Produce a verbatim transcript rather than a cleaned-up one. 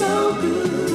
so good.